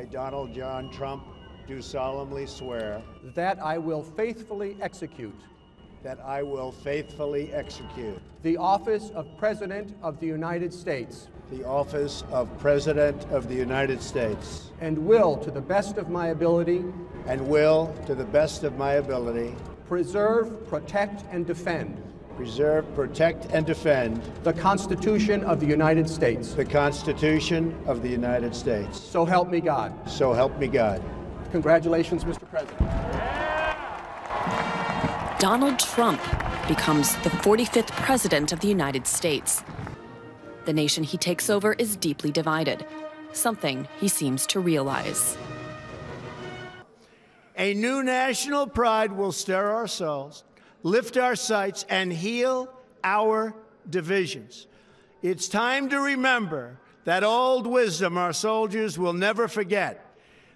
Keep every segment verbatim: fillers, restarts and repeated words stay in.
I, Donald John Trump, do solemnly swear that I will faithfully execute that I will faithfully execute the office of President of the United States the office of President of the United States and will, to the best of my ability and will, to the best of my ability, preserve, protect, and defend preserve, protect, and defend the Constitution of the United States the Constitution of the United States. So help me God. So help me God. Congratulations, Mister President. Yeah! Donald Trump becomes the forty-fifth president of the United States. The nation he takes over is deeply divided, something he seems to realize. A new national pride will stir our souls, lift our sights, and heal our divisions. It's time to remember that old wisdom our soldiers will never forget,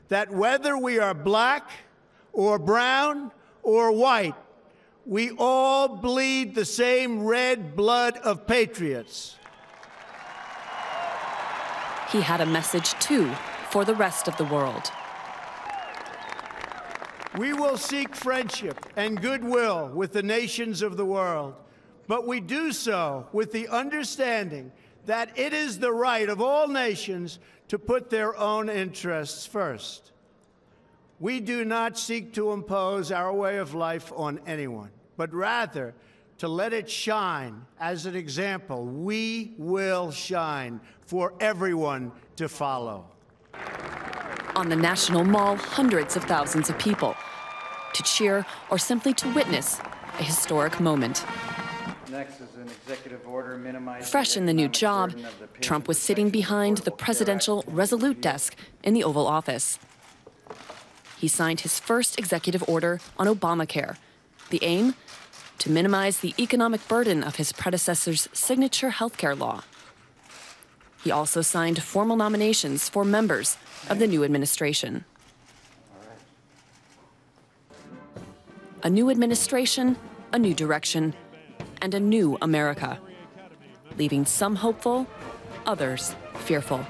that whether we are black or brown or white, we all bleed the same red blood of patriots. He had a message, too, for the rest of the world. We will seek friendship and goodwill with the nations of the world, but we do so with the understanding that it is the right of all nations to put their own interests first. We do not seek to impose our way of life on anyone, but rather to let it shine as an example. We will shine for everyone to follow. On the National Mall, hundreds of thousands of people to cheer or simply to witness a historic moment. Next is an executive order minimizing. Fresh in the new job, Trump was sitting behind the presidential Resolute desk in the Oval Office. He signed his first executive order on Obamacare. The aim? To minimize the economic burden of his predecessor's signature health care law. He also signed formal nominations for members of the new administration. A new administration, a new direction, and a new America, leaving some hopeful, others fearful.